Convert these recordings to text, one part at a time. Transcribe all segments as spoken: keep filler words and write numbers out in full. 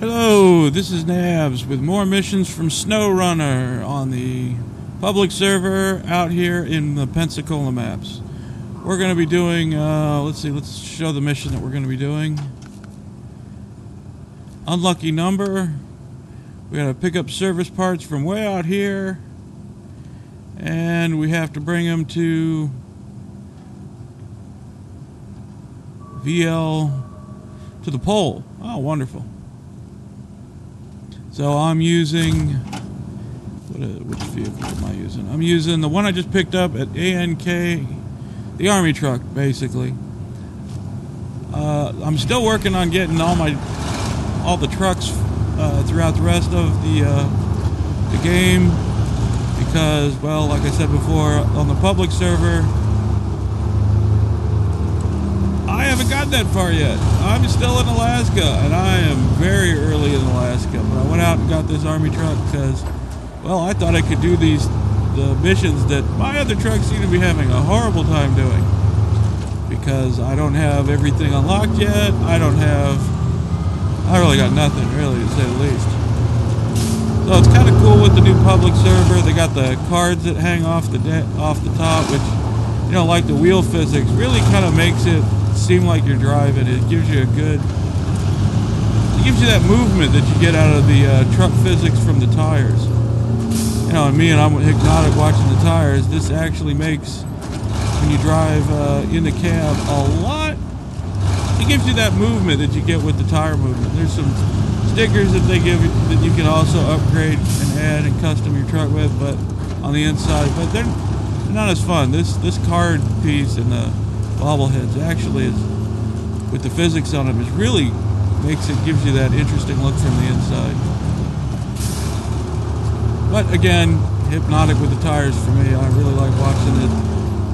Hello, this is Nabs with more missions from SnowRunner on the public server out here in the Pensacola maps. We're going to be doing, uh, let's see, let's show the mission that we're going to be doing. Unlucky number. We got to pick up service parts from way out here, and we have to bring them to V L, to the pole. Oh, wonderful. So I'm using, what is, which vehicle am I using? I'm using the one I just picked up at A N K, the army truck, basically. Uh, I'm still working on getting all my, all the trucks uh, throughout the rest of the, uh, the game, because, well, like I said before, on the public server, I haven't gotten that far yet. I'm still in Alaska, and I am very early in Alaska, but I went out and got this army truck because, well, I thought I could do these the missions that my other trucks seem to be having a horrible time doing, because I don't have everything unlocked yet. I don't have, I really got nothing, really, to say the least. So it's kind of cool with the new public server. They got the cards that hang off the, de off the top, which, you know, like the wheel physics, really kind of makes it seem like you're driving. It gives you a good, it gives you that movement that you get out of the uh, truck physics from the tires. You know, and me and I'm hypnotic watching the tires. This actually makes, when you drive uh, in the cab a lot, it gives you that movement that you get with the tire movement. There's some stickers that they give you that you can also upgrade and add and custom your truck with, but on the inside, but they're not as fun. This this card piece and the bobbleheads actually is, with the physics on them, is really makes it, gives you that interesting look from the inside. But again, hypnotic with the tires for me. I really like watching it,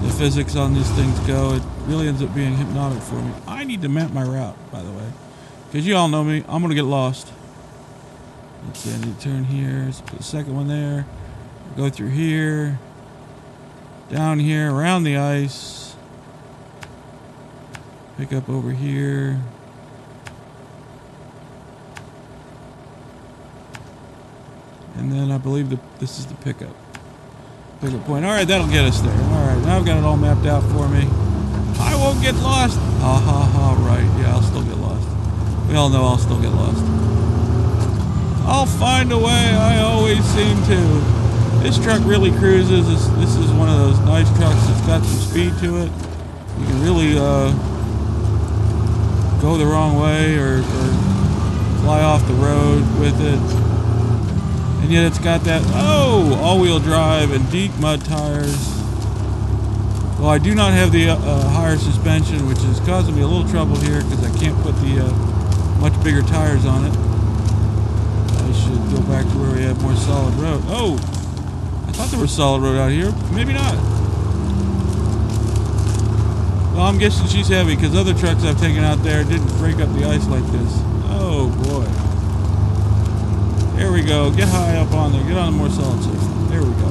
the physics on these things go. It really ends up being hypnotic for me. I need to map my route, by the way, because you all know me, I'm gonna get lost. Let's see, I need to turn here. Let's put the second one there, go through here, down here, around the ice, pick up over here. And then I believe the, this is the pickup. Pickup point. All right, that'll get us there. All right, now I've got it all mapped out for me. I won't get lost. Ah, ha, ha, right. Yeah, I'll still get lost. We all know I'll still get lost. I'll find a way. I always seem to. This truck really cruises. This, this is one of those nice trucks that's got some speed to it. You can really, uh, go the wrong way or, or fly off the road with it, and yet it's got that oh all-wheel drive and deep mud tires. Well, I do not have the uh, higher suspension, which is causing me a little trouble here because I can't put the uh, much bigger tires on it. I should go back to where we have more solid road. Oh, I thought there was solid road out here. Maybe not. Well, I'm guessing she's heavy, because other trucks I've taken out there didn't break up the ice like this. Oh, boy. There we go. Get high up on there. Get on the more solid surface. There we go.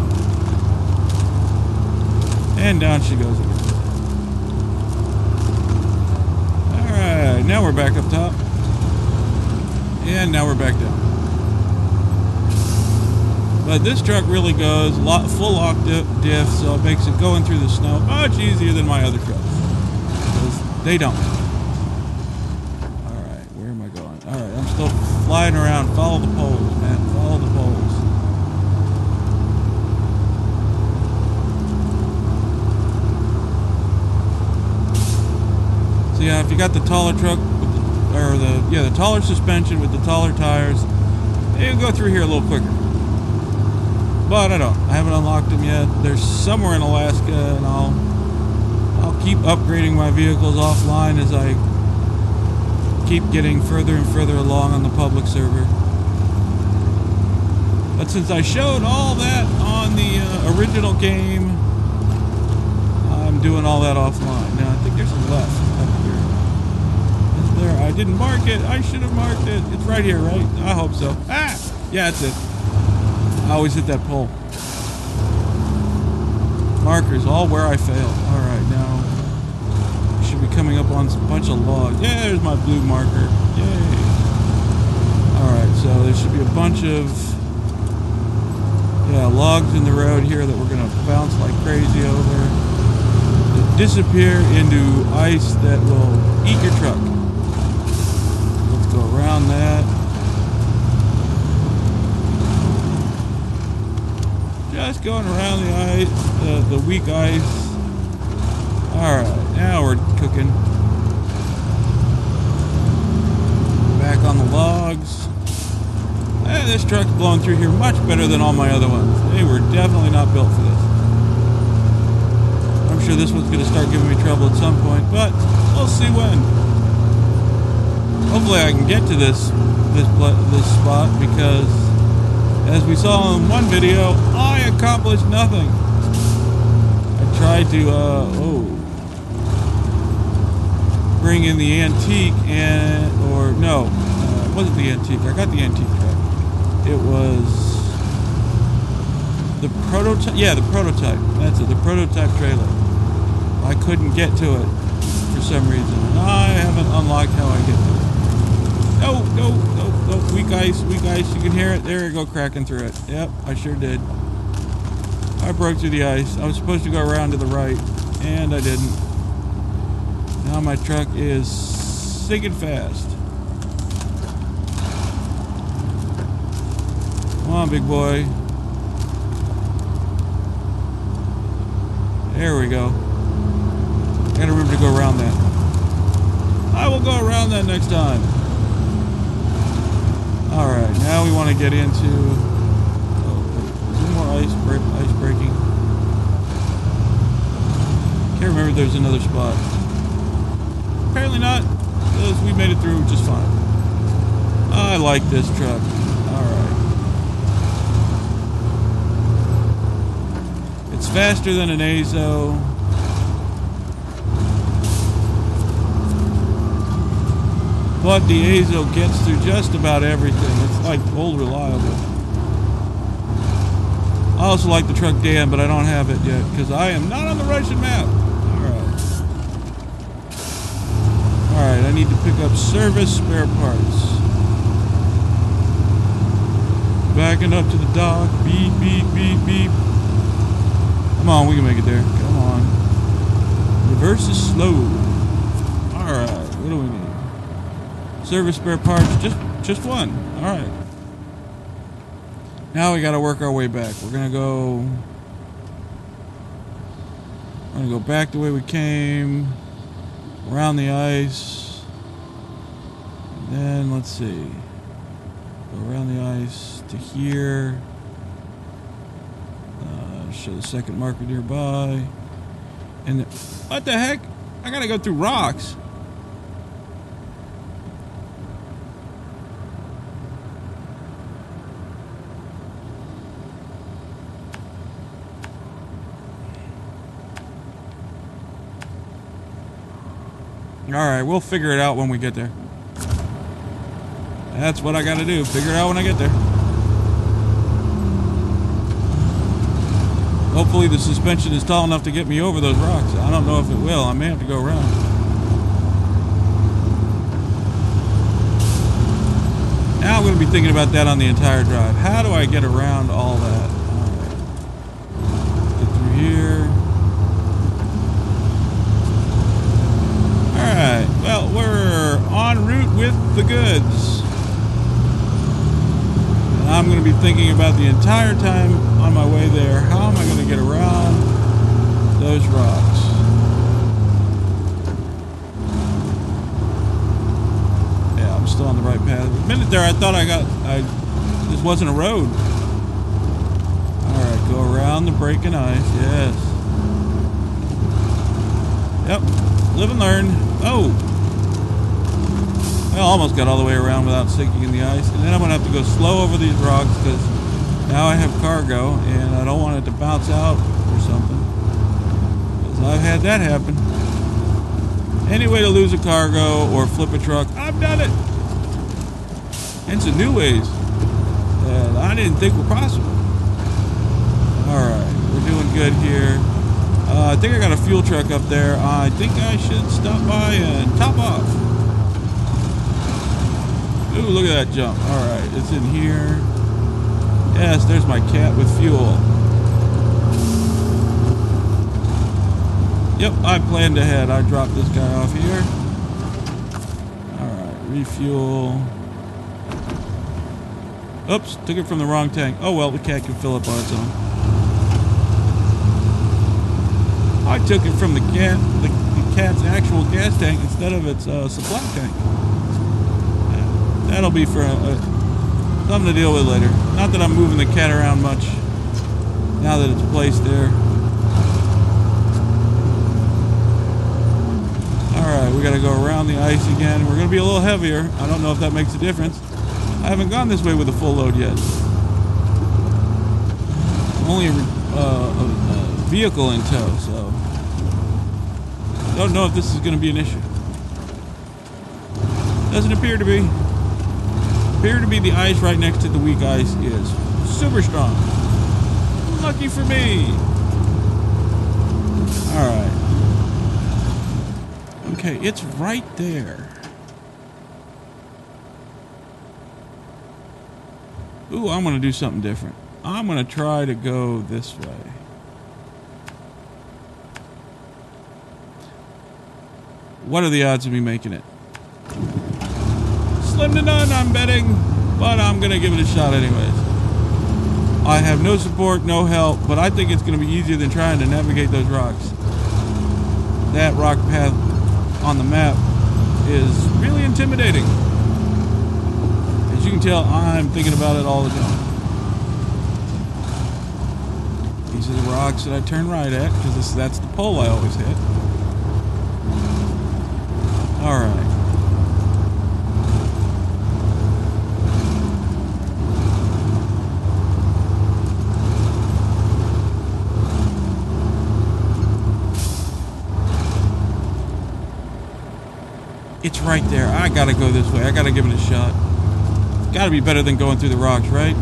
And down she goes again. Alright, now we're back up top. And now we're back down. But this truck really goes full octave diff, so it makes it going through the snow much easier than my other truck. They don't. Alright, where am I going? Alright, I'm still flying around. Follow the poles, man. Follow the poles. So yeah, if you got the taller truck, with the, or the, yeah, the taller suspension with the taller tires, you can go through here a little quicker. But I don't. I haven't unlocked them yet. They're somewhere in Alaska, and I'll... I'll keep upgrading my vehicles offline as I keep getting further and further along on the public server. But since I showed all that on the uh, original game, I'm doing all that offline. Now, I think there's a left up here. Is there? I didn't mark it. I should have marked it. It's right here, right? I hope so. Ah! Yeah, that's it. I always hit that pole. Markers, all where I failed. All right, now should be coming up on a bunch of logs. Yeah, there's my blue marker. Yay! All right. should be a bunch of yeah logs in the road here that we're going to bounce like crazy over that disappear into ice that will eat your truck. Let's go around that. Just going around the ice, the, the weak ice. Alright, now we're cooking. Back on the logs. Hey, this truck's blown through here much better than all my other ones. They were definitely not built for this. I'm sure this one's going to start giving me trouble at some point, but we'll see when. Hopefully I can get to this, this, this spot, because as we saw in one video, I accomplished nothing. I tried to, uh, oh... bring in the antique and or no uh, it wasn't the antique. I got the antique truck. It was the prototype. Yeah, the prototype. That's it. The prototype trailer. I couldn't get to it for some reason. I haven't unlocked how I get to it. No, no, no, no. Weak ice, weak ice. You can hear it. There you go, cracking through it. Yep, I sure did. I broke through the ice. I was supposed to go around to the right, and I didn't. Now my truck is sinking fast. Come on, big boy. There we go. I gotta remember to go around that. I will go around that next time. Alright, now we want to get into... Oh, is there more ice, break, ice breaking? Can't remember if there's another spot. Apparently not, because we made it through just fine. I like this truck. Alright. It's faster than an Azo. But the Azo gets through just about everything. It's like old reliable. I also like the truck Dan, but I don't have it yet, because I am not on the Russian map. Alright, I need to pick up service spare parts. Backing up to the dock. Beep, beep, beep, beep. Come on, we can make it there. Come on. Reverse is slow. Alright, what do we need? Service spare parts, just, just one. Alright. Now we gotta work our way back. We're gonna go... We're gonna go back the way we came. Around the ice, then let's see, go around the ice to here, uh, show the second marker nearby, and the, what the heck, I gotta go through rocks. Alright, we'll figure it out when we get there. That's what I gotta do. Figure it out when I get there. Hopefully the suspension is tall enough to get me over those rocks. I don't know if it will. I may have to go around. Now I'm gonna be thinking about that on the entire drive. How do I get around all that? Alright. Get through here. Alright, well, we're en route with the goods. And I'm going to be thinking about the entire time on my way there, how am I going to get around those rocks? Yeah, I'm still on the right path. A minute there, I thought I got, I, this wasn't a road. Alright, go around the breaking ice, yes. Yep, live and learn. Oh! I almost got all the way around without sinking in the ice. And then I'm going to have to go slow over these rocks because now I have cargo and I don't want it to bounce out or something. Because I've had that happen. Any way to lose a cargo or flip a truck, I've done it! And some new ways that I didn't think were possible. Alright, we're doing good here. Uh, I think I got a fuel truck up there. I think I should stop by and top off. Ooh, look at that jump. All right, it's in here. Yes, there's my cat with fuel. Yep, I planned ahead. I dropped this guy off here. All right, refuel. Oops, took it from the wrong tank. Oh, well, the cat can fill up on its own. I took it from the cat, the, the cat's actual gas tank instead of its uh, supply tank. That'll be for a, a, something to deal with later. Not that I'm moving the cat around much now that it's placed there. All right, we gotta go around the ice again. We're gonna be a little heavier. I don't know if that makes a difference. I haven't gone this way with a full load yet. Only a, uh, a, a vehicle in tow, so I don't know if this is gonna be an issue. Doesn't appear to be. Appear to be the ice right next to the weak ice is super strong. Lucky for me. All right. Okay, it's right there. Ooh, I'm gonna do something different. I'm gonna try to go this way. What are the odds of me making it? Slim to none, I'm betting, but I'm gonna give it a shot anyways. I have no support, no help, but I think it's gonna be easier than trying to navigate those rocks. That rock path on the map is really intimidating. As you can tell, I'm thinking about it all the time. These are the rocks that I turn right at, because that's the pole I always hit. All right. It's right there. I gotta go this way. I gotta give it a shot. It's gotta be better than going through the rocks, right?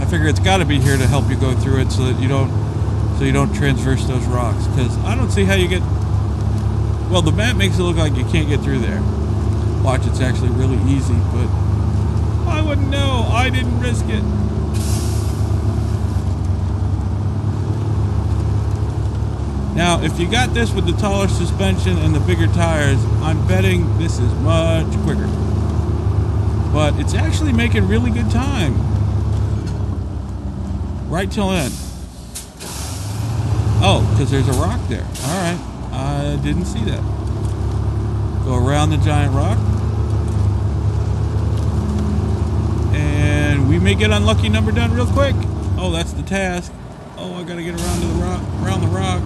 I figure it's gotta be here to help you go through it so that you don't so you don't transverse those rocks, because I don't see how you get... Well, the map makes it look like you can't get through there. Watch, it's actually really easy, but I wouldn't know. I didn't risk it. Now, if you got this with the taller suspension and the bigger tires, I'm betting this is much quicker. But it's actually making really good time. Right till end. Oh, because there's a rock there. All right. I didn't see that. Go around the giant rock. And we may get unlucky number done real quick. Oh, that's the task. Oh, I gotta get around to the rock, around the rock.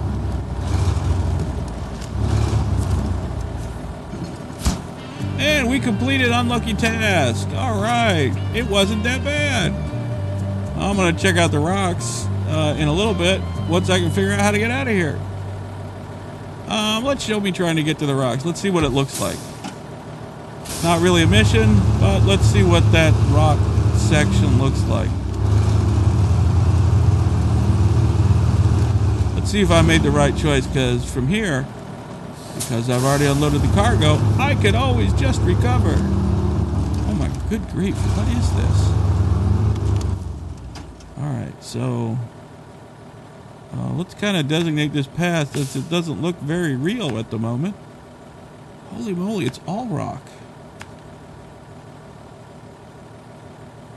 And we completed unlucky task. All right, it wasn't that bad. I'm gonna check out the rocks uh, in a little bit once I can figure out how to get out of here. Um, let's show me trying to get to the rocks. Let's see what it looks like. Not really a mission, but let's see what that rock section looks like. Let's see if I made the right choice, because from here, because I've already unloaded the cargo, I could always just recover. Oh my good grief, what is this? All right, so... Uh, let's kind of designate this path since it doesn't look very real at the moment. Holy moly, it's all rock.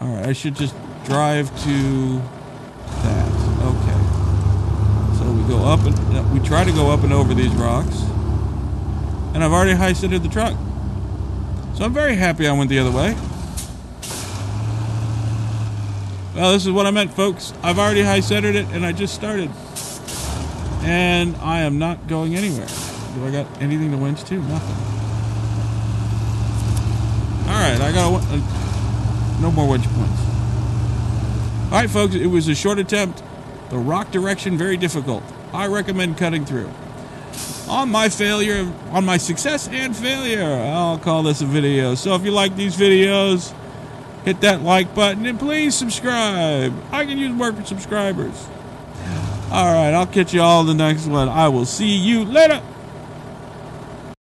Alright, I should just drive to that. Okay. So we go up and uh, we try to go up and over these rocks. And I've already high-sided the truck. So I'm very happy I went the other way. Well, this is what I meant, folks. I've already high-centered it, and I just started. And I am not going anywhere. Do I got anything to winch to? Nothing. All right, I got a, a, no more winch points. All right, folks, it was a short attempt. The rock direction, very difficult. I recommend cutting through. On my failure, on my success and failure, I'll call this a video. So if you like these videos... Hit that like button and please subscribe. I can use more for subscribers. All right, I'll catch you all in the next one. I will see you later.